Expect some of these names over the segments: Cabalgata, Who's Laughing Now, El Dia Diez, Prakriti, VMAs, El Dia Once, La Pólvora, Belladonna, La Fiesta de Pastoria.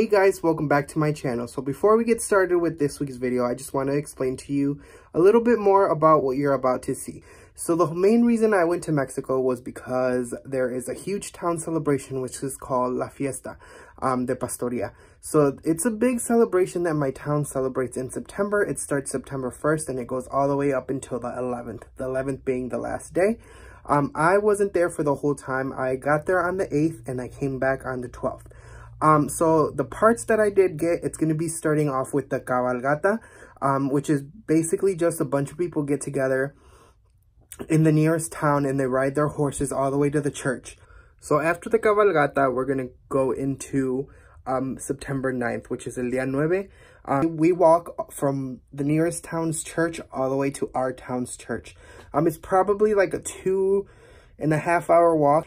Hey guys, welcome back to my channel. So before we get started with this week's video, I just want to explain to you a little bit more about what you're about to see. So the main reason I went to Mexico was because there is a huge town celebration which is called La Fiesta de Pastoria. So it's a big celebration that my town celebrates in September. It starts September 1st and it goes all the way up until the 11th, the 11th being the last day. I wasn't there for the whole time. I got there on the 8th and I came back on the 12th. So the parts that I did get, it's going to be starting off with the Cabalgata, which is basically just a bunch of people get together in the nearest town and they ride their horses all the way to the church. So after the Cabalgata, we're going to go into September 9th, which is El Dia Nueve. We walk from the nearest town's church all the way to our town's church. It's probably like a 2.5 hour walk.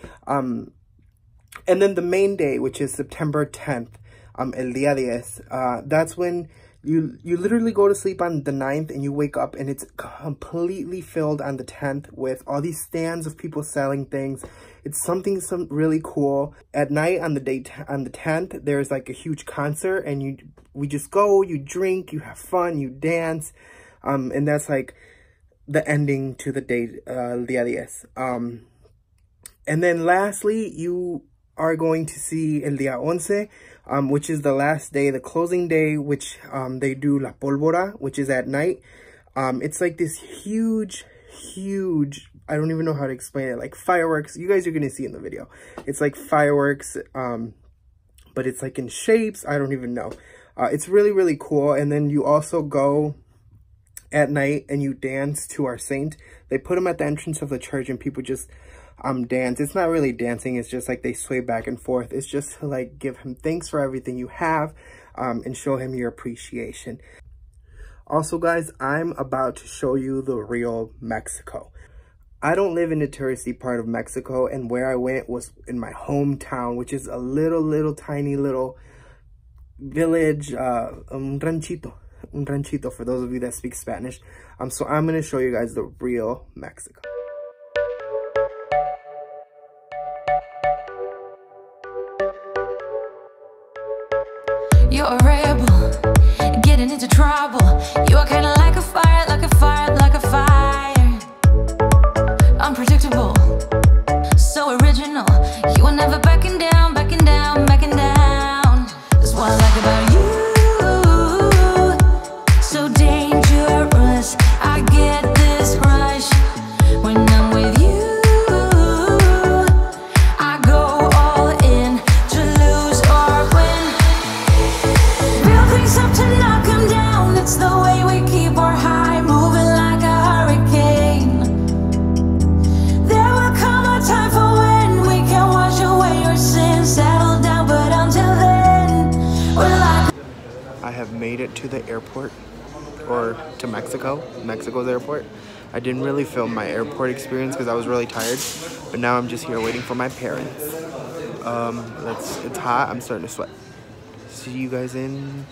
And then the main day, which is September 10th, El Dia Diez, that's when you literally go to sleep on the 9th and you wake up and it's completely filled on the 10th with all these stands of people selling things. It's something really cool. At night on the day on the 10th, there's like a huge concert and we just go, you drink, you have fun, you dance, and that's like the ending to the day, El Dia Diez. And then lastly, you are going to see El Dia Once, which is the last day, the closing day, which they do La Pólvora, which is at night. It's like this huge, I don't even know how to explain it, like fireworks. You guys are going to see in the video. It's like fireworks, but it's like in shapes. I don't even know. It's really, really cool. And then you also go at night and you dance to our saint. They put him at the entrance of the church and people just dance. It's not really dancing, it's just like they sway back and forth. It's just to like give him thanks for everything you have and show him your appreciation. Also guys, I'm about to show you the real Mexico. I don't live in the touristy part of Mexico, and where I went was in my hometown, which is a tiny little village, un ranchito for those of you that speak Spanish. So I'm going to show you guys the real Mexico. You're a rebel, getting into trouble. You are kind of like a fire, like a fire, like a fire. Unpredictable, so original. You are never backing down, backing down, backing down. That's what I like about you. Made it to the airport, or to Mexico's airport. I didn't really film my airport experience because I was really tired, but now I'm just here waiting for my parents. It's hot, I'm starting to sweat. See you guys in...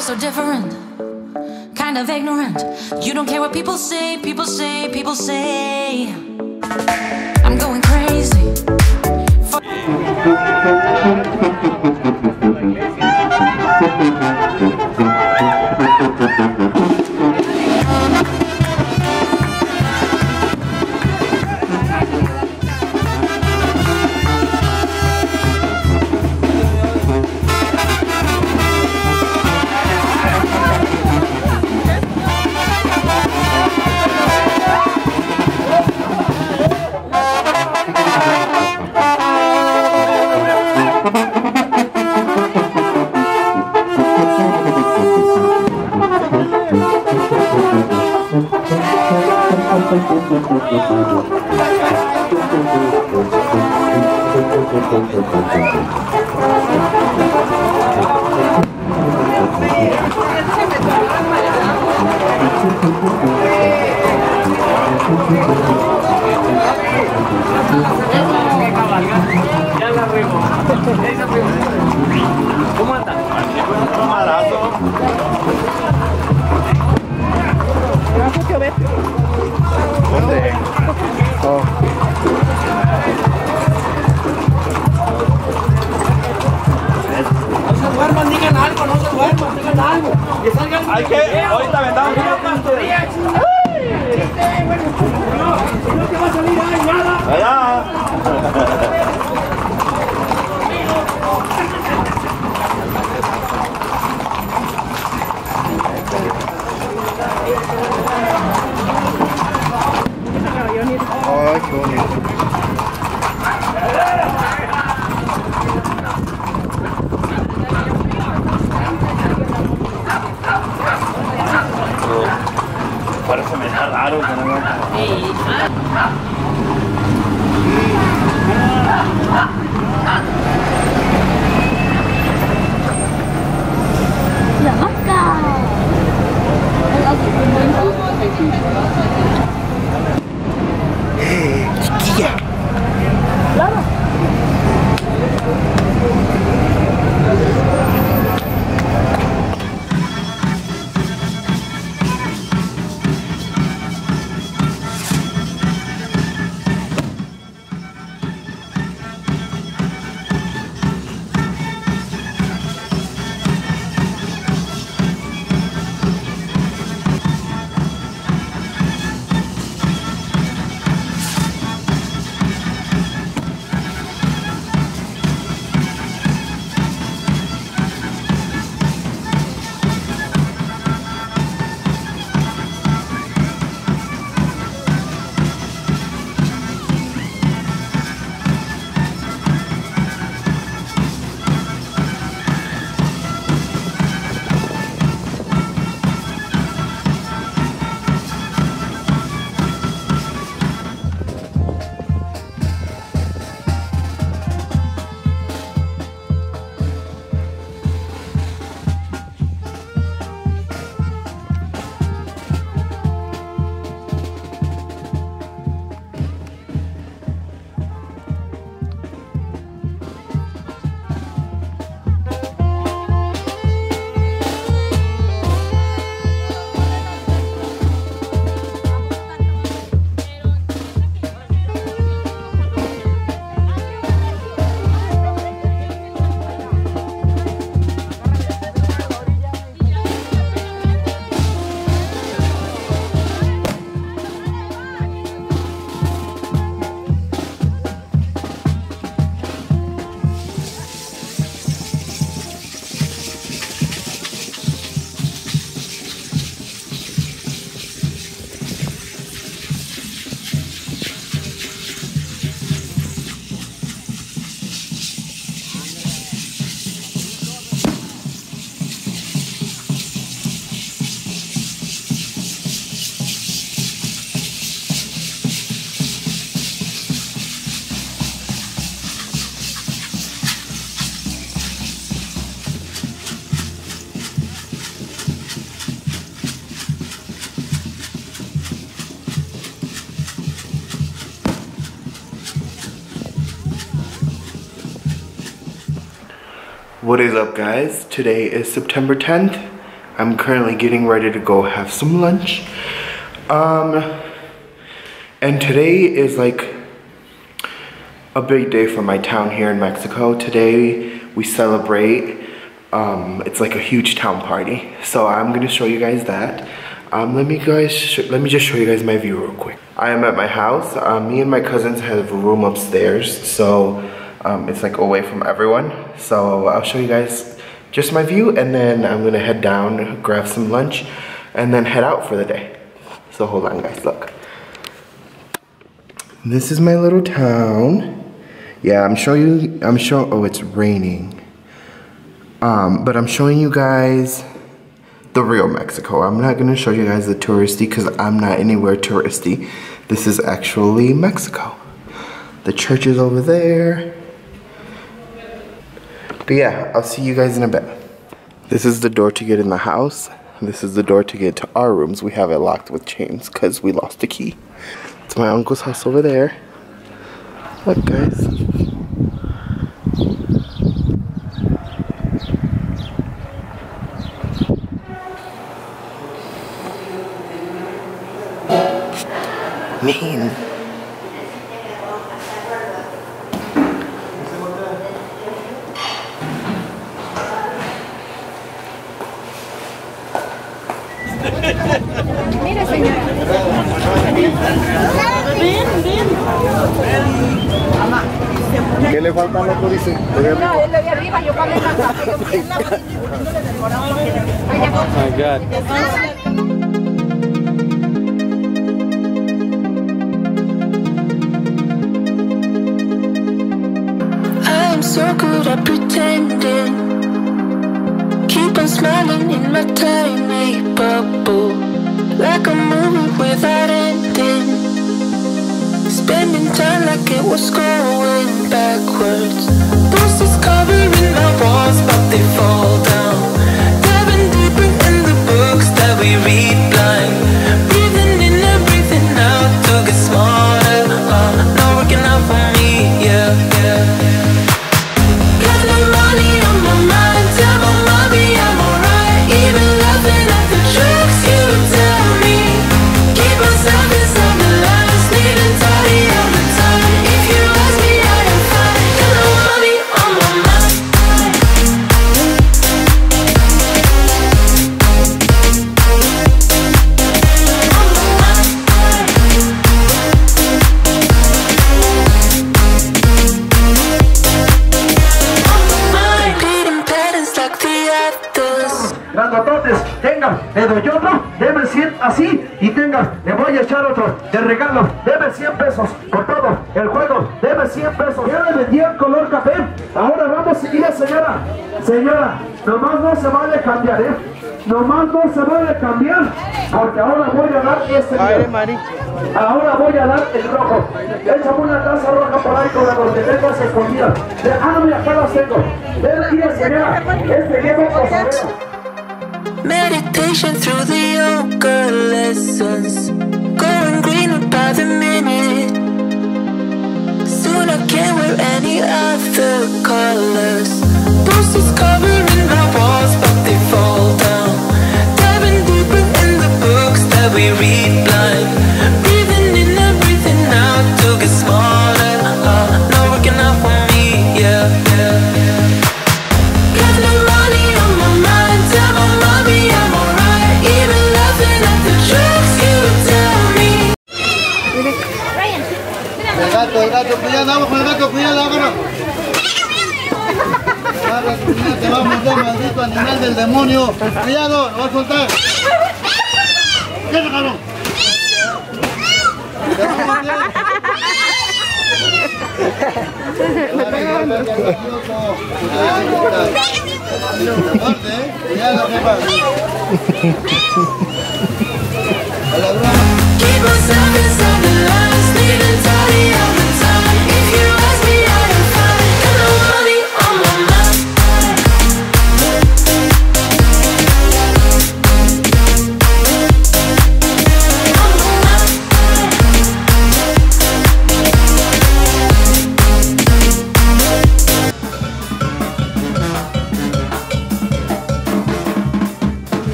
So different, kind of ignorant. You don't care what people say, people say, people say. I'm going crazy. Ya la remo. ¿Cómo andan? No se duerman, digan algo. Que salgan. Hay que, ahorita vendamos una pastoría. No te va a salir ahí nada. Allá. Ay, qué bonito. Por eso me está raro, ¡Chiquilla! ¡Claro! What is up, guys? Today is September 10th. I'm currently getting ready to go have some lunch. And today is like a big day for my town here in Mexico. Today we celebrate, it's like a huge town party. So I'm gonna show you guys that. Let me just show you guys my view real quick. I am at my house. Me and my cousins have a room upstairs, so it's like away from everyone, so I'll show you guys just my view, and then I'm gonna head down, grab some lunch, and then head out for the day. So hold on, guys, look. This is my little town. Yeah, oh, it's raining. But I'm showing you guys the real Mexico. I'm not gonna show you guys the touristy, because I'm not anywhere touristy. This is actually Mexico. The church is over there. But yeah, I'll see you guys in a bit. This is the door to get in the house. This is the door to get to our rooms. We have it locked with chains because we lost the key. It's my uncle's house over there. Look, guys. Man. Mira, señora. Ven. Mamá. ¿Qué le falta a la turista? No, él lo vi arriba, yo cuando estaba en la cocina, no le decoraba porque era. Oh my God. So good at pretending, keep on smiling in my tiny bubble, like a movie without ending, spending time like it was going backwards. There's this cover in my walls, but they fall down, diving deeper in the books that we read blind, breathing in and breathing out to get smarter, not working out for me, yeah. Le doy otro, deme 100 así y tenga, le voy a echar otro de regalo, deme 100 pesos por todo el juego, deme 100 pesos. Ya le vendía color café, ahora vamos a ir a señora. Señora, nomás no se vale cambiar, ¿eh? Nomás no se vale cambiar, porque ahora voy a dar este día. Ahora voy a dar el rojo. Échame una taza roja por ahí con la corteletas escondida. Déjame acá los tengo. Deme día, señora. Este día por favor. Meditation through the yoga lessons, going greener by the minute. Soon I can't wear any other colors. Bruises covering my walls, but they fall down, diving deeper in the books that we read blind, breathing in and breathing out to get smarter, not working out for me, yeah. El gato, cuidado, ágalo. Te va a morder, maldito animal del demonio. Cuidado, lo va a soltar. ¿Qué es, cabrón? Te va a morder. Cuidado, jefa.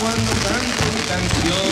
Cuando canto mi canción.